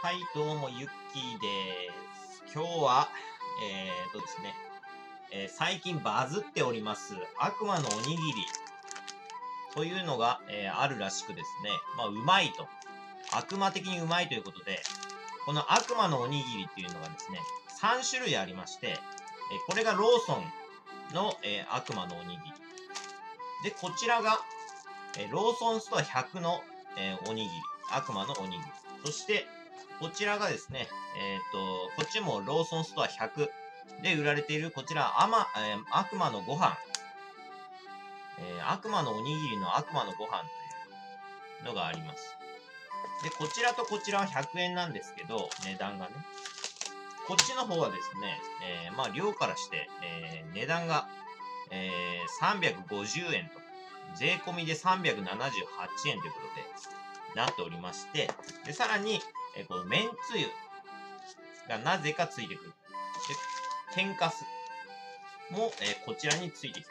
はい、どうも、ゆっきーです。今日は、ですね、最近バズっております、悪魔のおにぎり、というのが、あるらしくですね、まあ、うまいと。悪魔的にうまいということで、この悪魔のおにぎりっていうのがですね、3種類ありまして、これがローソンの、悪魔のおにぎり。で、こちらが、ローソンストア100の、おにぎり。悪魔のおにぎり。そして、こちらがですね、こっちもローソンストア100で売られている、こちら、悪魔のご飯。悪魔のおにぎりの悪魔のご飯というのがあります。で、こちらとこちらは100円なんですけど、値段がね。こっちの方はですね、まあ、量からして、値段が、350円と、税込みで378円ということで、なっておりまして、で、さらに、このめんつゆがなぜかついてくる。で、天かすも、こちらについてきまし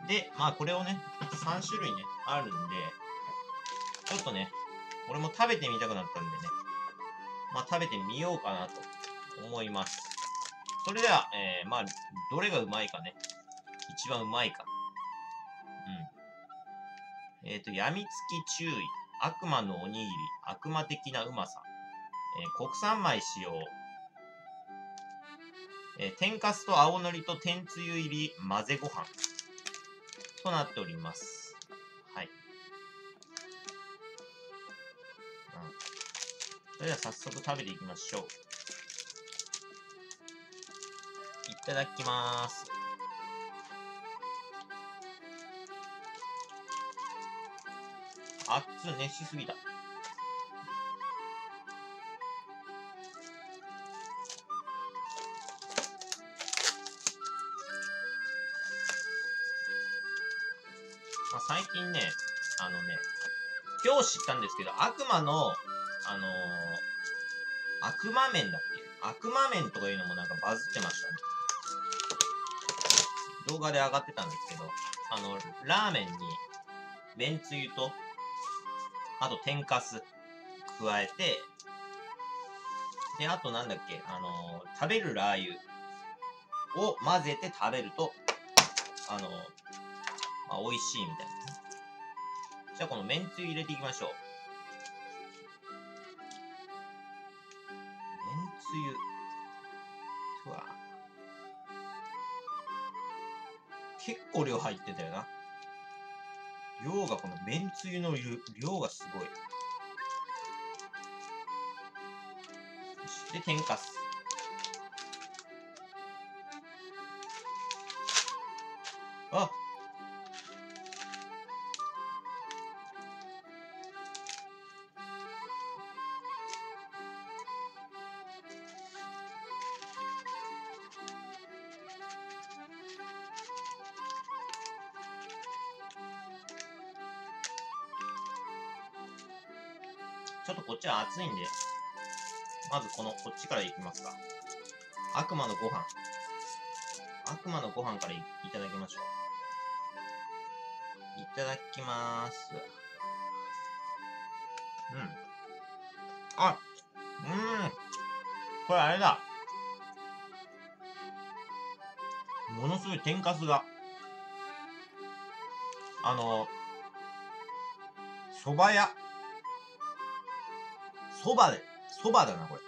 た。うん、で、まあこれをね、3種類ね、あるんで、ちょっとね、俺も食べてみたくなったんでね、まあ食べてみようかなと思います。それでは、まあ、どれがうまいかね、一番うまいか。うん。やみつき注意。悪魔のおにぎり、悪魔的なうまさ。国産米使用。天かすと青のりと天つゆ入り混ぜご飯。となっております。はい。うん。それでは早速食べていきましょう。いただきまーす。あっつ、熱しすぎた。まあ、最近ね、今日知ったんですけど、悪魔の、悪魔麺だっけ？悪魔麺とかいうのもなんかバズってましたね。動画で上がってたんですけど、ラーメンに、めんつゆと、あと、天かす、加えて、で、あと、なんだっけ、食べるラー油を混ぜて食べると、まあ、美味しいみたいな。じゃあ、このめんつゆ入れていきましょう。めんつゆ。うわ。結構量入ってたよな。量が、このめんつゆの量がすごい。で、天かす。あ！ちょっとこっちは熱いんで、まずこっちからいきますか。悪魔のご飯。悪魔のご飯からいただきましょう。いただきまーす。うん。あ、これあれだ。ものすごい天かすが。蕎麦屋。そばだな、これ。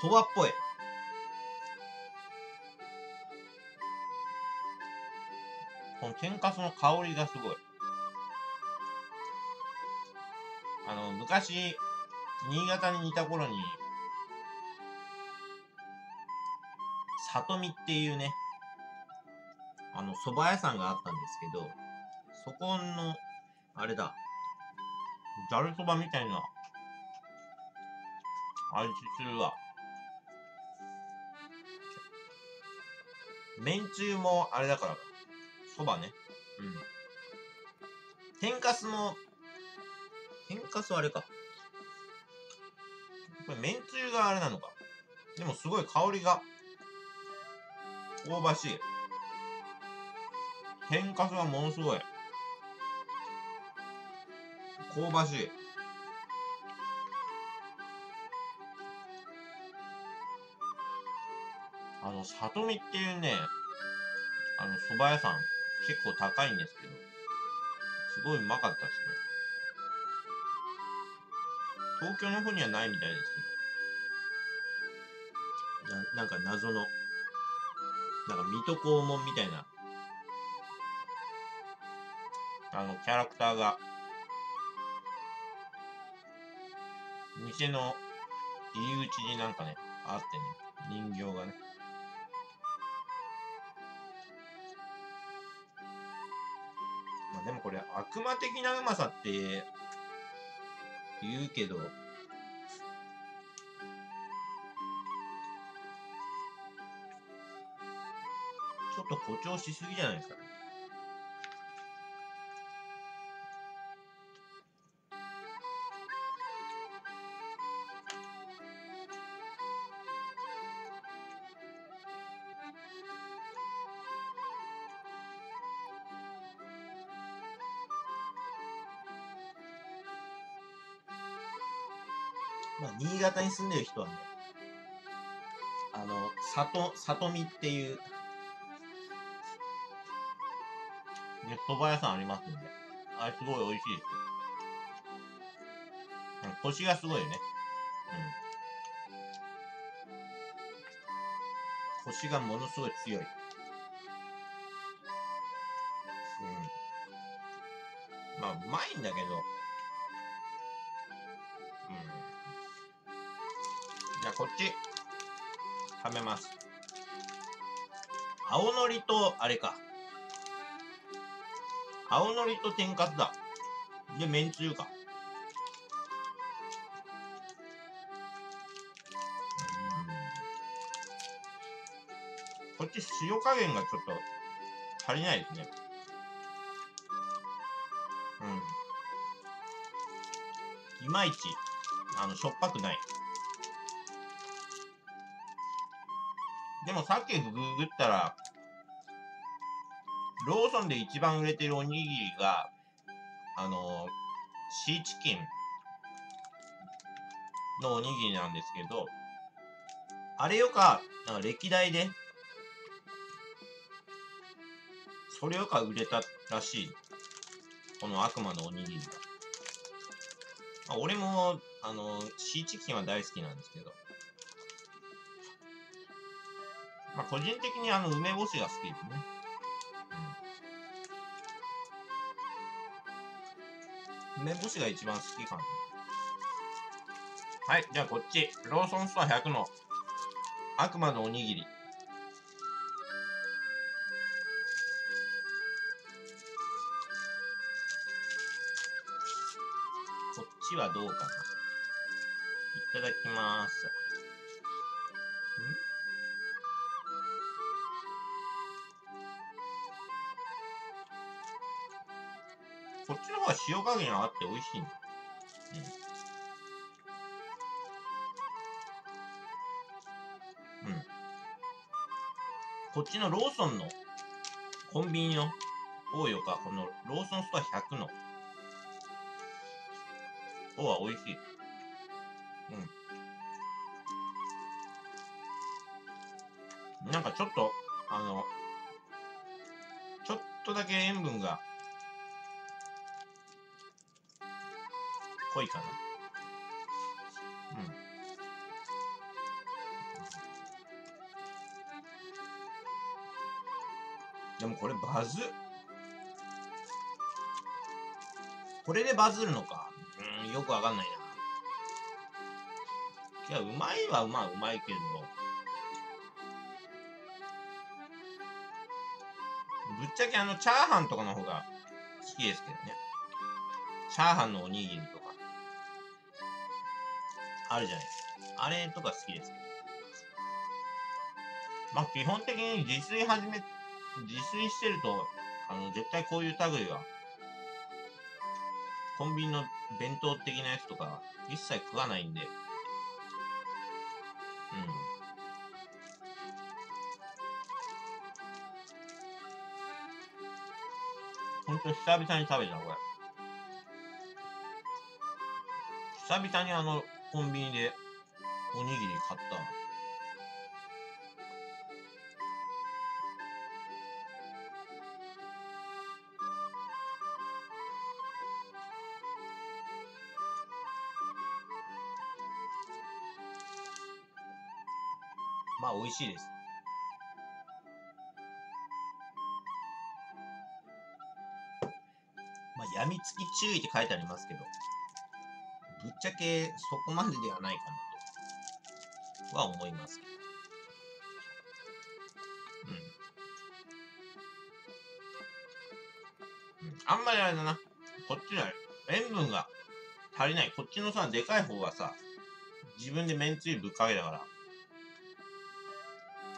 そばっぽい。この天かすの香りがすごい。昔、新潟にいた頃に、里見っていうね、そば屋さんがあったんですけど、そこの、あれだ、ざるそばみたいな、味するわ。めんつゆもあれだから、そばね。うん。天かすはあれか。これめんつゆがあれなのか。でもすごい香りが、香ばしい。天かすはものすごい。香ばしい。里見っていうね、蕎麦屋さん、結構高いんですけど、すごいうまかったですね。東京の方にはないみたいですけど、なんか謎の、なんか水戸黄門みたいな、キャラクターが、店の入り口になんかね、あってね、人形がね。まあでもこれ、悪魔的なうまさって言うけど、ちょっと誇張しすぎじゃないですかね。まあ、新潟に住んでる人はね、里見っていう、ね、蕎麦屋さんありますんで、あれすごい美味しいですよ。コシがすごいよね。コシがものすごい強い。まあ、うまいんだけど、じゃあこっち食べます。青のりとあれか、青のりと天かすだ。でめんつゆか。こっち塩加減がちょっと足りないですね。いまいちしょっぱくない。でもさっきググったら、ローソンで一番売れてるおにぎりが、シーチキンのおにぎりなんですけど、あれよか、歴代で、それよか売れたらしい。この悪魔のおにぎりが。俺も、シーチキンは大好きなんですけど、まあ個人的に梅干しが好きですね。梅干しが一番好きかな。はい、じゃあこっち。ローソンストア100の悪魔のおにぎり。こっちはどうかな。いただきます。こっちの方が塩加減があって美味しいね。こっちのローソンのコンビニの方よか、このローソンストア100の方は美味しい。なんかちょっと、ちょっとだけ塩分が濃いかな。でもこれバズ。これでバズるのか。よくわかんないな。いや、うまいはうまいけど。ぶっちゃけチャーハンとかの方が好きですけどね。チャーハンのおにぎりとか。あるじゃないですか。あれとか好きですけど。まあ、基本的に自炊してると、絶対こういう類は、コンビニの弁当的なやつとか、一切食わないんで。ほんと久々に食べた、これ。久々にコンビニでおにぎり買った。まあ美味しいです。まあ、やみつき注意って書いてありますけど、ぶっちゃけそこまでではないかなとは思います。あんまりあれだな。こっちの塩分が足りない。こっちのさ、でかい方はさ、自分でめんつゆぶっかけだから、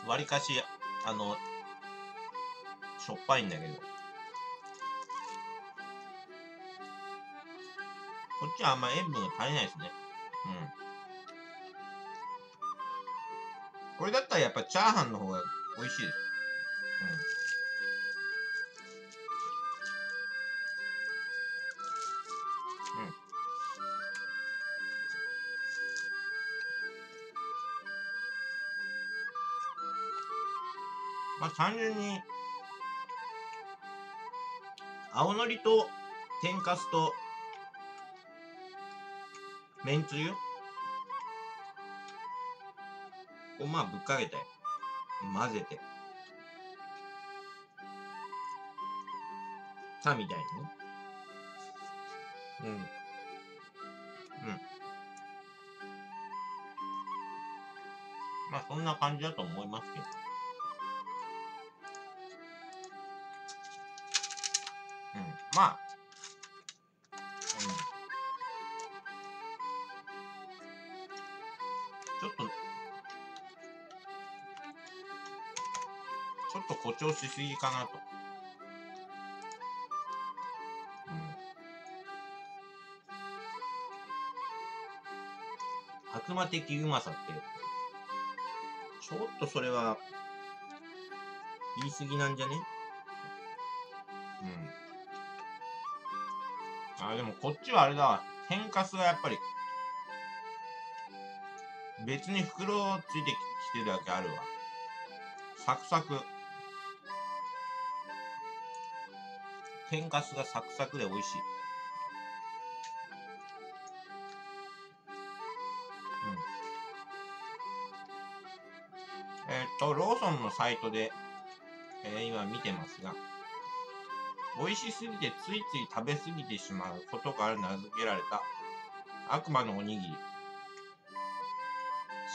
わりかし、しょっぱいんだけど。こっちはあんまり塩分が足りないですね。うん。これだったらやっぱチャーハンの方が美味しいです。まあ単純に、青のりと天かすと、めんつゆをまあぶっかけて、混ぜて、たみたいにね。うん。まあそんな感じだと思いますけど。まあ、ちょっと誇張しすぎかなと。悪魔的うまさって、ちょっとそれは、言い過ぎなんじゃね？あ、でもこっちはあれだわ。天かすがやっぱり、別に袋ついてきてるだけあるわ。サクサク。天かすがサクサクで美味しい。ローソンのサイトで、今見てますが、美味しすぎてついつい食べ過ぎてしまうことから名付けられた悪魔のおにぎり。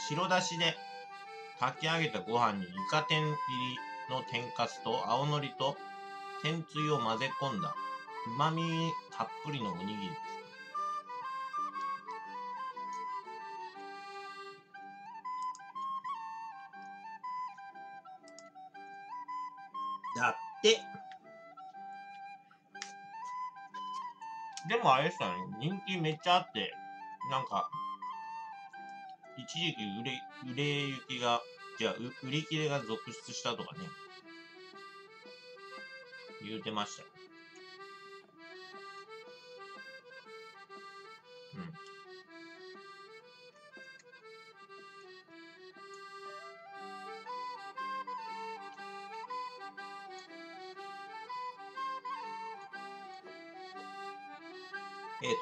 白だしで炊き上げたご飯にイカ天入りの天かすと青のりと天つゆを混ぜ込んだ旨味たっぷりのおにぎりです。だって、でもあれでしたね、人気めっちゃあって、なんか、一時期売り切れが続出したとかね、言うてましたよ。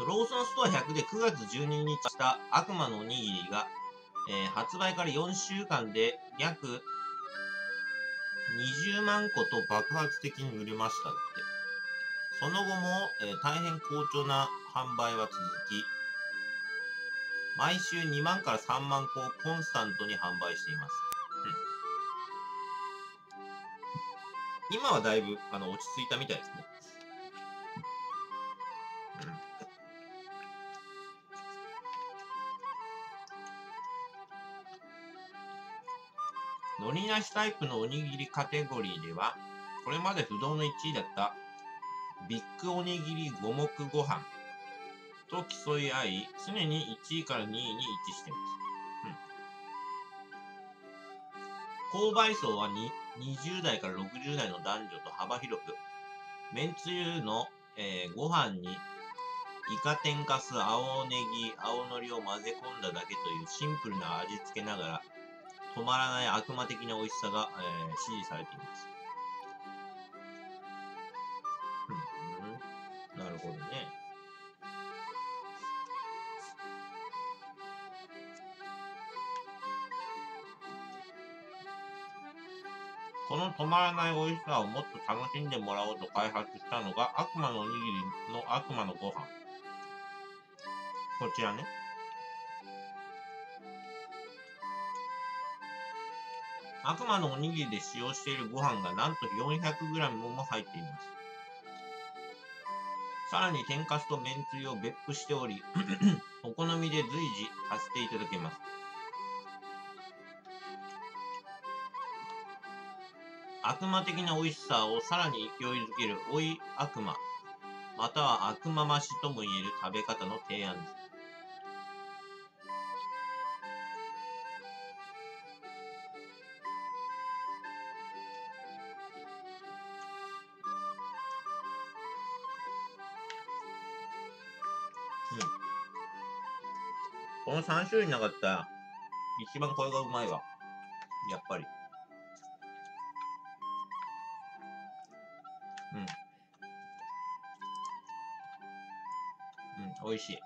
ローソンストア100で9月12日にした悪魔のおにぎりが、発売から4週間で約20万個と爆発的に売れましたって。その後も、大変好調な販売は続き、毎週2万から3万個をコンスタントに販売しています。うん、今はだいぶ落ち着いたみたいですね。のりなしタイプのおにぎりカテゴリーでは、これまで不動の1位だった、ビッグおにぎり五目ご飯と競い合い、常に1位から2位に位置しています。うん、購買層は20代から60代の男女と幅広く、めんつゆの、ご飯に、イカ天かす、青ネギ、青のりを混ぜ込んだだけというシンプルな味付けながら、止まらない悪魔的な美味しさが、支持されています。うん、なるほどね。この止まらない美味しさをもっと楽しんでもらおうと開発したのが悪魔のおにぎりの悪魔のご飯。こちらね。悪魔のおにぎりで使用しているご飯がなんと 400g も入っています。さらに天かすとめんつゆを別府しており、お好みで随時足していただけます。悪魔的な美味しさをさらに勢いづける追い悪魔、または悪魔増しともいえる食べ方の提案です。この3種類なかったら、一番これがうまいわ。やっぱり。うん。うん、美味しい。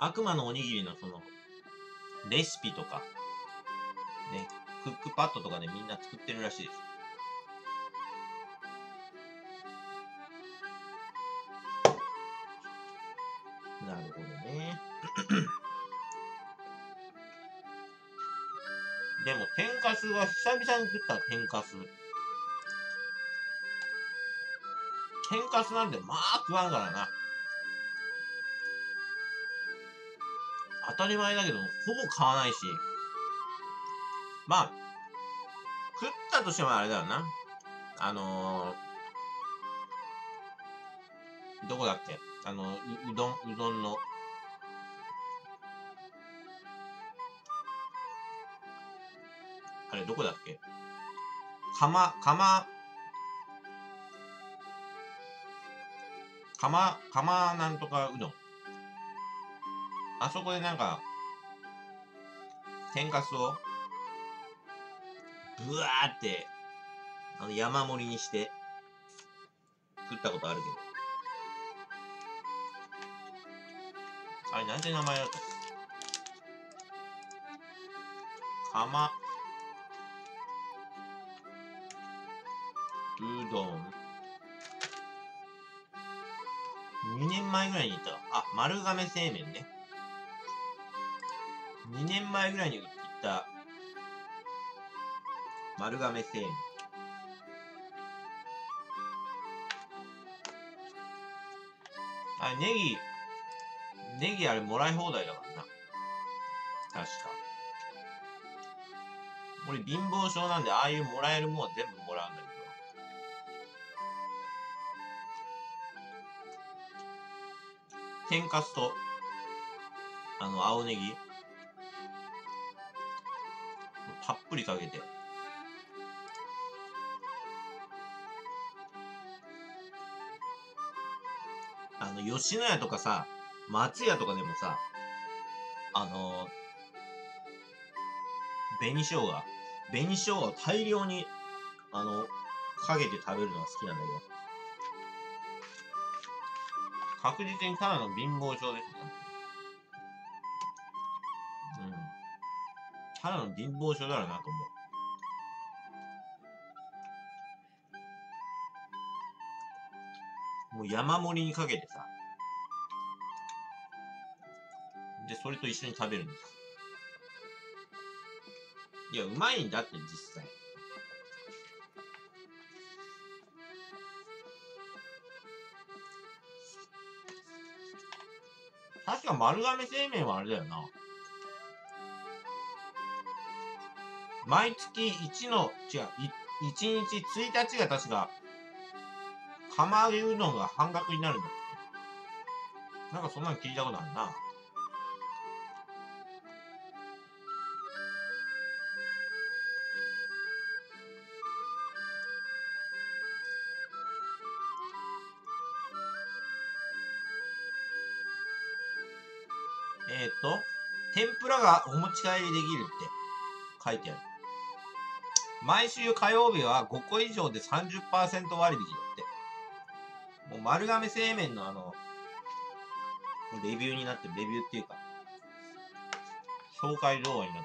悪魔のおにぎりのその、レシピとか、ね、クックパッドとかでみんな作ってるらしいです。なるほどね。でも、天かすは久々に食った天かす。天かすなんてまあ食わんからな。当たり前だけど、ほぼ買わないし。まあ、食ったとしてもあれだよな。どこだっけ？うどんの。あれ、どこだっけ？釜なんとかうどん。あそこでなんか、天かすを、ぶわーって、山盛りにして、食ったことあるけど。あれ、なんて名前だったっけ？釜、うどん。2年前ぐらいに行った。あ、丸亀製麺ね。2年前ぐらいに行った丸亀製麺。あ、ネギあれもらい放題だからな。確か。俺貧乏症なんで、ああいうもらえるもんは全部もらうんだけど。天かすと、青ネギ。たっぷりかけて。吉野家とかさ、松屋とかでもさ、紅生姜を大量に、かけて食べるのが好きなんだけど。確実にただの貧乏症ですね。ただの貧乏症だろうなと思う。もう山盛りにかけてさ。で、それと一緒に食べるんです。いや、うまいんだって実際。確か丸亀製麺はあれだよな。毎月1日1日が確か、釜揚げうどんが半額になるんだって。なんかそんなの聞いたことあるな。天ぷらがお持ち帰りできるって書いてある。毎週火曜日は5個以上で 30% 割引だって。もう丸亀製麺のレビューになってる、レビューっていうか、紹介動画になっ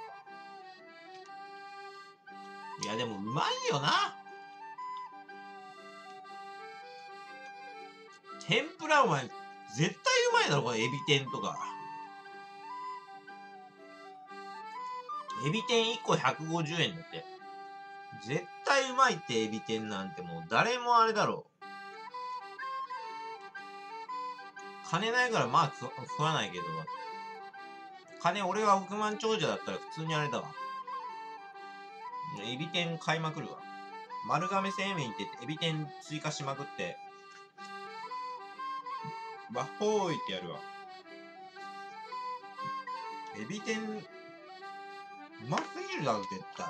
た。いや、でもうまいよな。天ぷらお前、絶対うまいだろ、これ、エビ天とか。エビ天1個150円だって。絶対うまいってエビ天なんてもう誰もあれだろう。金ないからまあ食わないけど。金俺が億万長者だったら普通にあれだわ。エビ天買いまくるわ。丸亀製麺行ってエビ天追加しまくって。わっほーいってやるわ。エビ天、うますぎるだろ絶対。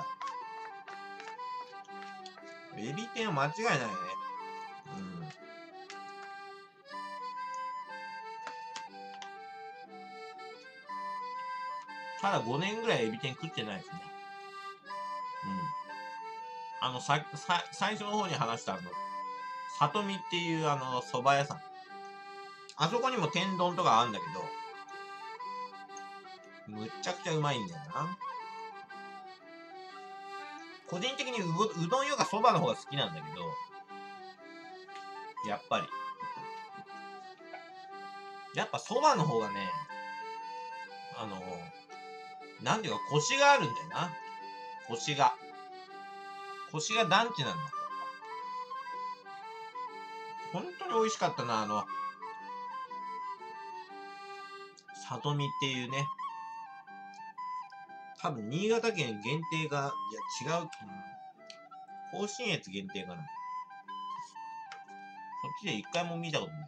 エビ天は間違いないよね。ただ5年ぐらいエビ天食ってないですね。最初の方に話した里見っていう蕎麦屋さん。あそこにも天丼とかあるんだけど、むっちゃくちゃうまいんだよな。個人的にうどんよりかそばの方が好きなんだけど、やっぱそばの方がね、なんていうかコシがあるんだよな。コシが団地なんだ。本当に美味しかったな、里見っていうね。多分、新潟県限定が、いや、違う。甲信越限定かな。こっちで一回も見たことない。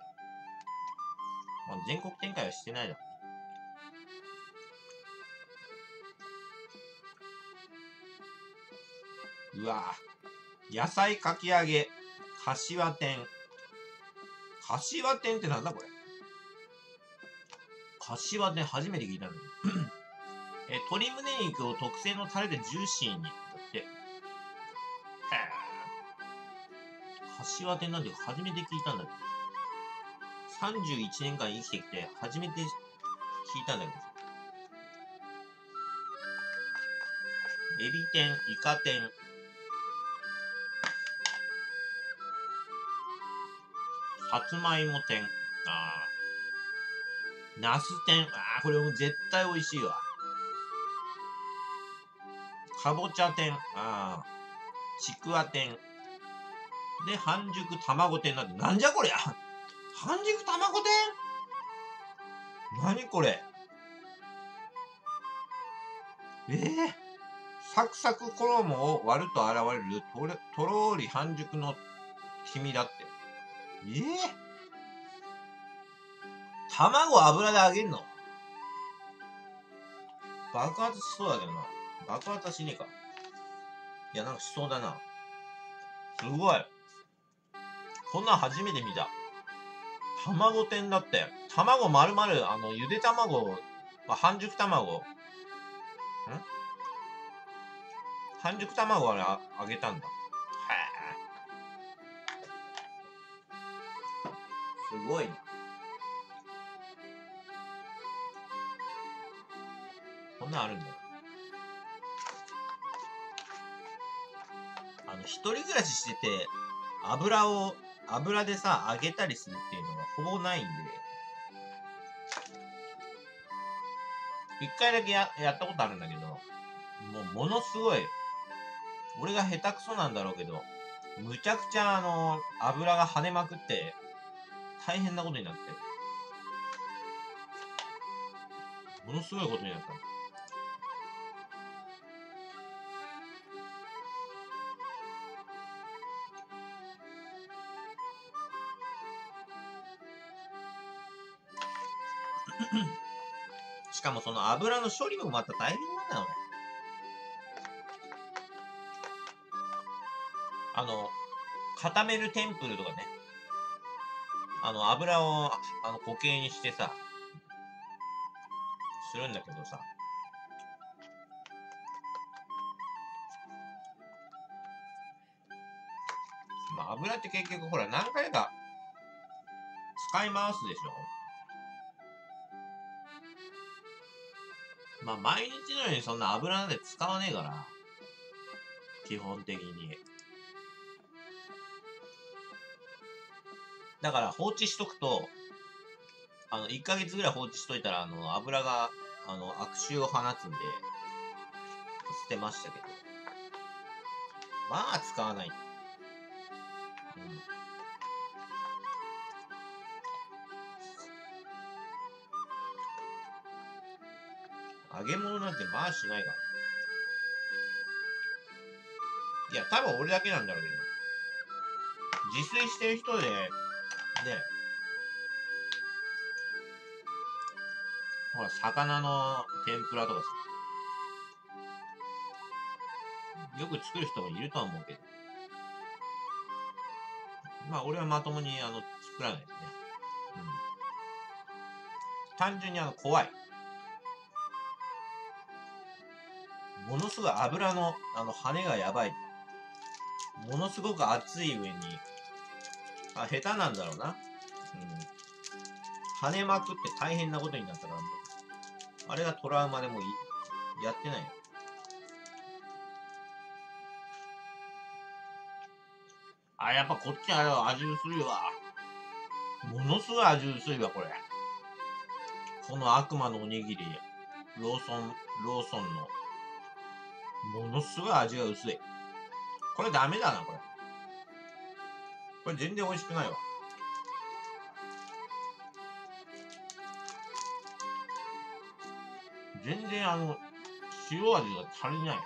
まあ、全国展開はしてないだろう。うわぁ。野菜かき揚げ、柏天。柏天ってなんだこれ。柏天初めて聞いたんだけど。鶏胸肉を特製のタレでジューシーに。だって。へぇ。柏天なんて初めて聞いたんだけど。31年間生きてきて、初めて聞いたんだけど。エビ天、イカ天。さつまいも天。ナス天。これも絶対美味しいわ。かぼちゃ天、ちくわ天。で、半熟卵天なんて、なんじゃこりゃ半熟卵天なにこれサクサク衣を割ると現れるとろーり半熟の黄身だって。卵を油で揚げるの爆発しそうだけどな。爆発はしねえか。いや、なんかしそうだな。すごい。こんなん初めて見た。卵天だって。卵丸々、ゆで卵、半熟卵。半熟卵あれ、揚げたんだ。へえ。すごいね。こんなんあるんだよ。一人暮らししてて、油でさ、揚げたりするっていうのはほぼないんで、一回だけやったことあるんだけど、ものすごい、俺が下手くそなんだろうけど、むちゃくちゃ油が跳ねまくって、大変なことになって、ものすごいことになった。しかもその油の処理もまた大変なんだよね。固めるテンプルとかね。油を、固形にしてさ、するんだけどさ。まあ、油って結局ほら何回か使い回すでしょ。まあ、毎日のようにそんな油なんて使わねえから。基本的に。だから放置しとくと、1ヶ月ぐらい放置しといたら、油が、悪臭を放つんで、捨てましたけど。まあ、使わない。うん。揚げ物なんてまあしないから。いや、多分俺だけなんだろうけど。自炊してる人で、ね、ほら、魚の天ぷらとかさ、よく作る人もいるとは思うけど。まあ、俺はまともに、作らないですね。うん。単純に怖い。ものすごい油の、羽がやばい。ものすごく熱い上に、あ、下手なんだろうな。うん。跳ねまくって大変なことになったから、ね、あれがトラウマでもやってないよ。あ、やっぱこっちあれは味薄いわ。ものすごい味薄いわ、これ。この悪魔のおにぎり、ローソンの。ものすごい味が薄い。これダメだな、これ。これ全然美味しくないわ。全然塩味が足りない。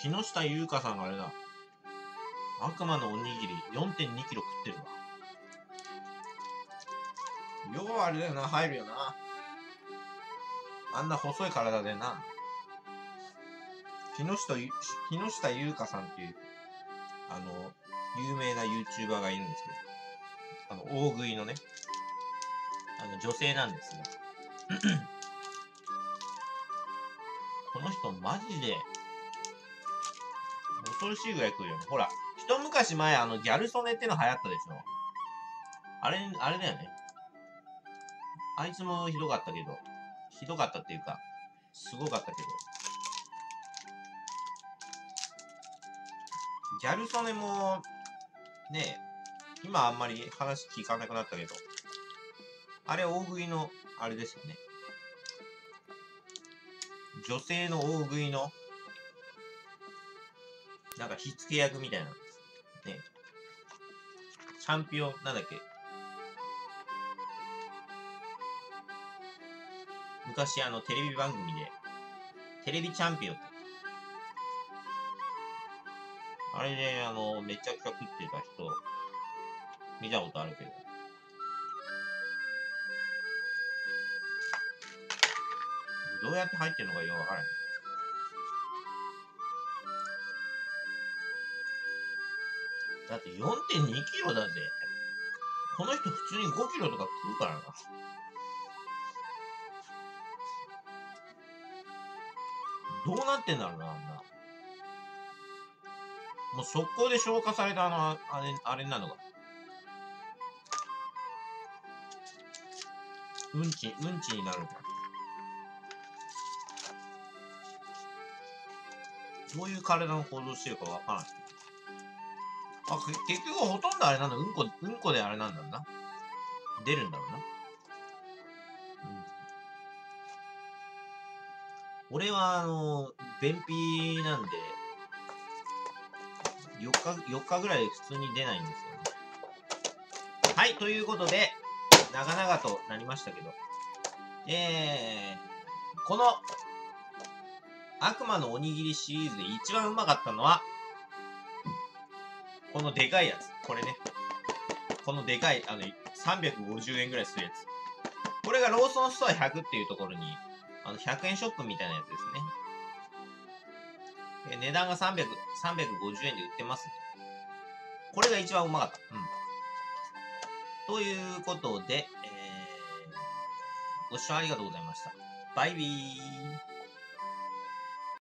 木下優香さんがあれだ。悪魔のおにぎり 4.2 キロ食ってるわ。要はあれだよな、入るよな。あんな細い体でな。木下優香さんっていう、有名な YouTuber がいるんですけど、大食いのね、女性なんですが。この人マジで、恐ろしいぐらい食うよね。ほら、一昔前ギャル曽根っての流行ったでしょ。あれだよね。あいつもひどかったけど、ひどかったっていうか、すごかったけど。ギャル曽根も、ねえ、今あんまり話聞かなくなったけど、あれ大食いの、あれですよね。女性の大食いの、なんか火付け役みたいな。ね。チャンピオン、なんだっけ。昔テレビ番組で、テレビチャンピオンって。あれで、ね、めちゃくちゃ食ってた人、見たことあるけど。どうやって入ってるのかよくわからない。だって 4.2 キロだぜ。この人普通に5キロとか食うからな。どうなってんだろうな、あんな。もう速攻で消化されたあれなのか。うんちになるのか。どういう体の構造してるかわからない。あ、結局ほとんどあれなんだ。うんこであれなんだろうな。出るんだろうな。うん。俺は、便秘なんで、4日ぐらい普通に出ないんですよね。はい、ということで、長々となりましたけど、この、悪魔のおにぎりシリーズで一番うまかったのは、このでかいやつ。これね。このでかい、350円ぐらいするやつ。これがローソンストア100っていうところに、100円ショップみたいなやつですね。値段が300、350円で売ってますね。これが一番うまかった。うん。ということで、ご視聴ありがとうございました。バイビー。